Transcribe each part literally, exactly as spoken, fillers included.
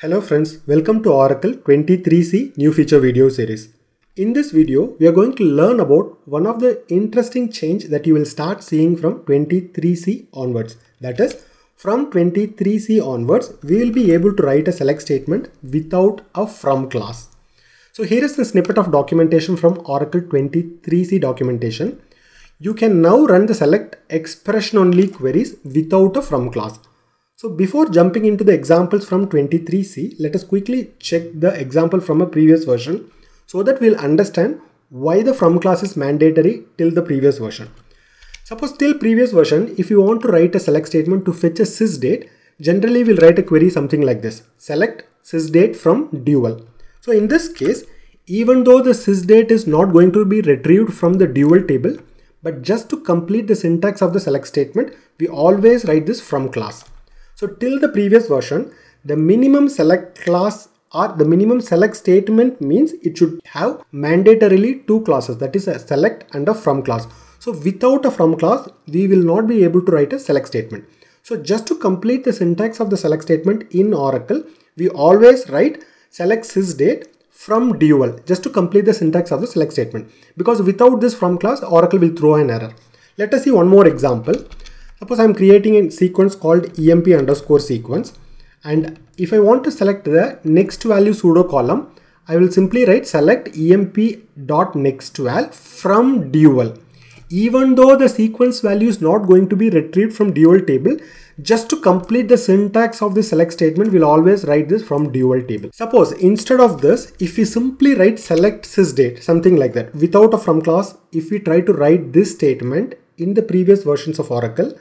Hello friends, welcome to Oracle twenty-three c new feature video series. In this video, we are going to learn about one of the interesting change that you will start seeing from twenty-three c onwards. That is, from twenty-three c onwards, we will be able to write a select statement without a from clause. So here is the snippet of documentation from Oracle twenty-three c documentation. You can now run the select expression only queries without a from clause. So before jumping into the examples from twenty-three c, let us quickly check the example from a previous version so that we'll understand why the from clause is mandatory till the previous version. Suppose till previous version, if you want to write a select statement to fetch a sysdate, generally we'll write a query something like this: select sysdate from DUAL. So in this case, even though the sysdate is not going to be retrieved from the DUAL table, but just to complete the syntax of the select statement, we always write this from clause. So till the previous version, the minimum select clause or the minimum select statement means it should have mandatorily two clauses, that is a select and a from clause. So without a from clause, we will not be able to write a select statement. So just to complete the syntax of the select statement in Oracle, we always write select sysdate from DUAL just to complete the syntax of the select statement, because without this from clause, Oracle will throw an error. Let us see one more example. Suppose I'm creating a sequence called emp underscore sequence, and if I want to select the next value pseudo column, I will simply write select emp dot next val from DUAL. Even though the sequence value is not going to be retrieved from DUAL table, just to complete the syntax of the select statement, we'll always write this from DUAL table. Suppose instead of this, if we simply write select sysdate, something like that, without a from clause, if we try to write this statement in the previous versions of Oracle,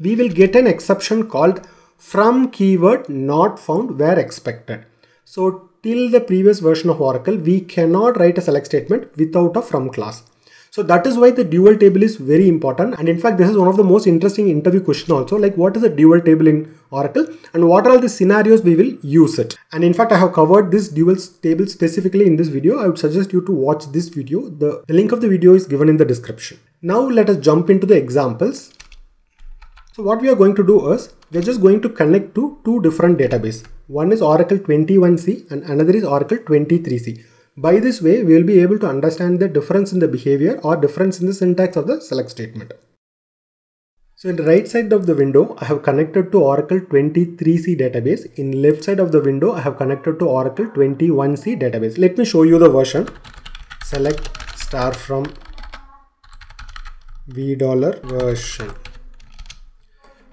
we will get an exception called from keyword not found where expected. So till the previous version of Oracle, we cannot write a select statement without a from clause. So that is why the DUAL table is very important, and in fact this is one of the most interesting interview question also, like what is a DUAL table in Oracle and what are all the scenarios we will use it. And in fact I have covered this DUAL table specifically in this video. I would suggest you to watch this video. The, the link of the video is given in the description. Now let us jump into the examples. So what we are going to do is, we are just going to connect to two different databases. One is Oracle twenty-one c and another is Oracle twenty-three c. By this way, we will be able to understand the difference in the behavior or difference in the syntax of the select statement. So in the right side of the window, I have connected to Oracle twenty-three c database. In left side of the window, I have connected to Oracle twenty-one c database. Let me show you the version. Select star from V$ version.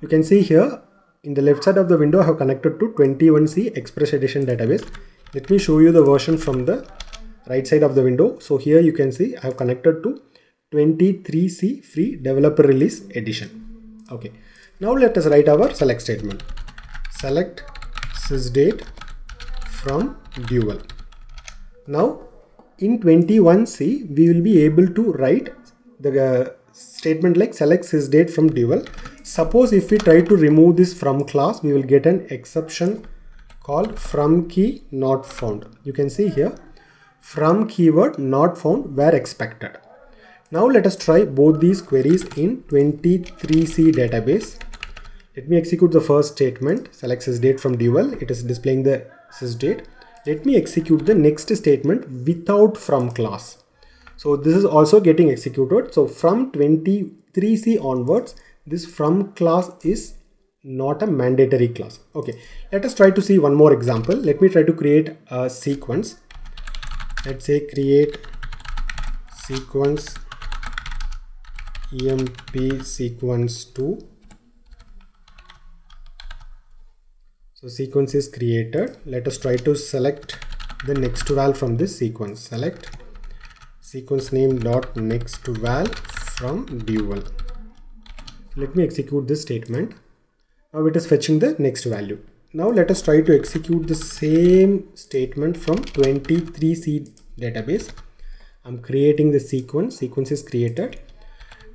You can see here in the left side of the window, I have connected to twenty-one c Express Edition database. Let me show you the version from the right side of the window. So here you can see I have connected to twenty-three c Free Developer Release Edition. Okay. Now let us write our select statement. Select sysdate from DUAL. Now in twenty-one c, we will be able to write the uh, statement like select sysdate from DUAL. Suppose if we try to remove this from clause, we will get an exception called from key not found. You can see here, from keyword not found where expected. Now let us try both these queries in twenty-three c database. Let me execute the first statement, select sysdate from DUAL. It is displaying the sysdate. Let me execute the next statement without from clause. So this is also getting executed. So from twenty-three c onwards, this from clause is not a mandatory clause. Okay, let us try to see one more example. Let me try to create a sequence. Let's say create sequence emp sequence two. So sequence is created. Let us try to select the next val from this sequence. Select sequence name dot next val from DUAL. Let me execute this statement. Now it is fetching the next value. Now let us try to execute the same statement from twenty-three c database. I'm creating the sequence. Sequence is created.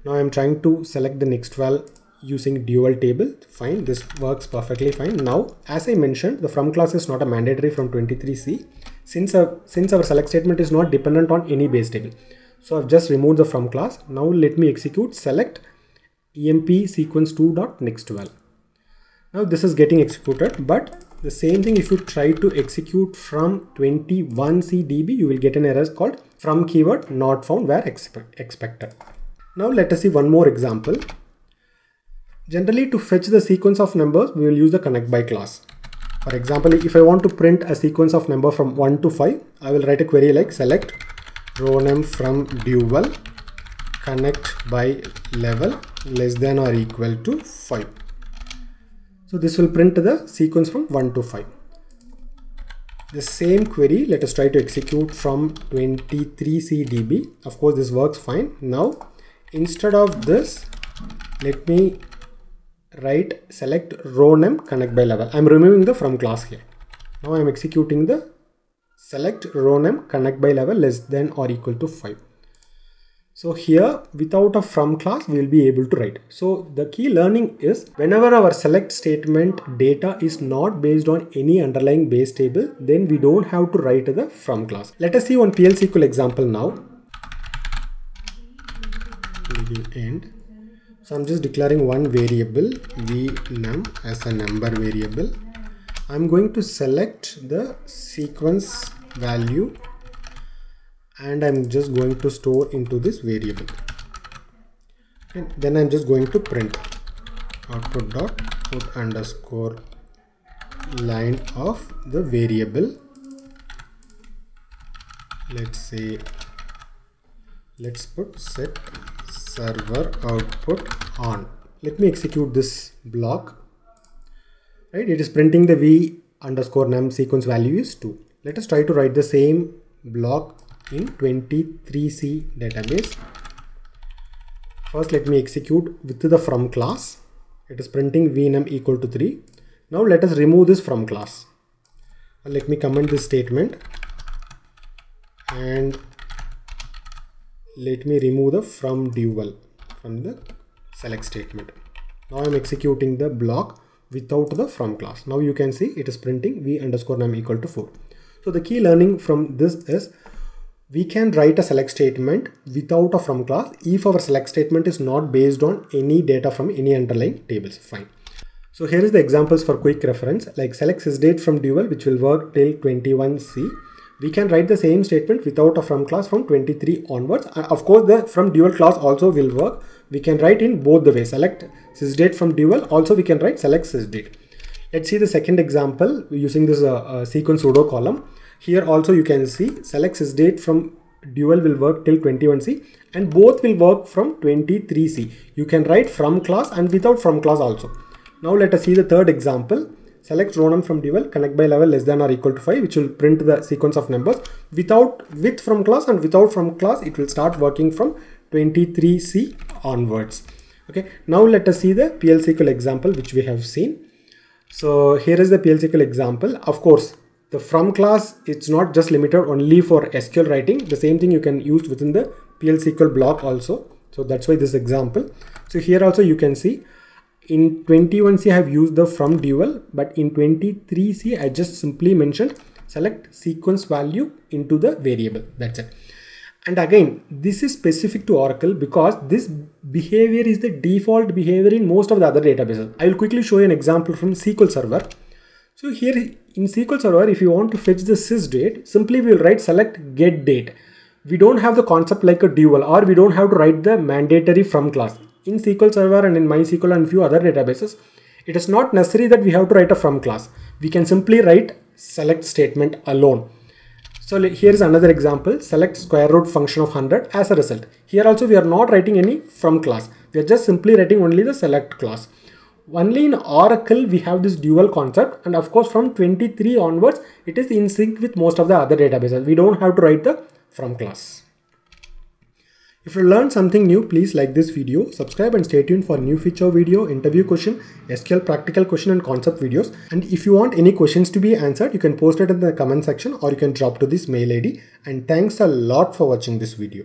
Now I'm trying to select the next val using DUAL table. Fine, this works perfectly fine. Now, as I mentioned, the from clause is not a mandatory from twenty-three c. Since our, since our select statement is not dependent on any base table. So I've just removed the from clause. Now let me execute select emp sequence two dot next val. Now this is getting executed, but The same thing, if you try to execute from twenty-one c D B, you will get an error called from keyword not found where expected. Now let us see one more example. Generally, to fetch the sequence of numbers, we will use the connect by class. For example, if I want to print a sequence of number from one to five, I will write a query like select rownum from dual connect by level less than or equal to five. So this will print the sequence from one to five. The same query, let us try to execute from twenty-three c D B. Of course, this works fine. Now, instead of this, let me write select rownum connect by level. I'm removing the from class here. Now I'm executing the select rownum connect by level less than or equal to five. So here, without a from class, we will be able to write. So the key learning is, whenever our select statement data is not based on any underlying base table, then we don't have to write the from class. Let us see one P L S Q L example now. End. So I'm just declaring one variable V num as a number variable. I'm going to select the sequence value and I'm just going to store into this variable, and then I'm just going to print output dot put underscore line of the variable. Let's say, let's put set server output on. Let me execute this block. Right, it is printing the v underscore num sequence value is two. Let us try to write the same block in twenty-three c database. First, let me execute with the from class. It is printing v num equal to three. Now let us remove this from class. Let me comment this statement and let me remove the from dual from the select statement. Now I'm executing the block without the from class. Now you can see it is printing v underscore num equal to four. So the key learning from this is, we can write a select statement without a from class if our select statement is not based on any data from any underlying tables. Fine. So here is the examples for quick reference, like select sysdate from dual, which will work till twenty-one c. We can write the same statement without a from class from twenty-three onwards. And of course, the from dual class also will work. We can write in both the way, select sysdate from dual. Also, we can write select sysdate. Let's see the second example using this uh, uh, sequence pseudo column. Here also you can see select sysdate from dual will work till twenty-one c and both will work from twenty-three c. You can write from class and without from class also. Now let us see the third example. Select rownum from dual connect by level less than or equal to five, which will print the sequence of numbers without with from class, and without from class it will start working from twenty-three c onwards. Okay, now let us see the P L S Q L example which we have seen. So here is the P L S Q L example. Of course, the from class, it's not just limited only for S Q L writing. The same thing you can use within the P L S Q L block also. So that's why this example. So here also you can see in twenty-one c I have used the from dual, but in twenty-three c I just simply mentioned select sequence value into the variable. That's it. And again, this is specific to Oracle because this behavior is the default behavior in most of the other databases. I will quickly show you an example from S Q L Server. So here in S Q L Server, if you want to fetch the sysdate, simply we will write select get date. We don't have the concept like a dual, or we don't have to write the mandatory from class. In S Q L Server and in MySQL and few other databases, it is not necessary that we have to write a from class. We can simply write select statement alone. So here is another example, select square root function of one hundred as a result. Here also we are not writing any from class. We are just simply writing only the select class. Only in Oracle we have this dual concept, and of course from twenty-three onwards it is in sync with most of the other databases. We don't have to write the from class. If you learned something new, please like this video, subscribe, and stay tuned for new feature video, interview question, S Q L practical question and concept videos. And if you want any questions to be answered, you can post it in the comment section or you can drop to this mail I D. And thanks a lot for watching this video.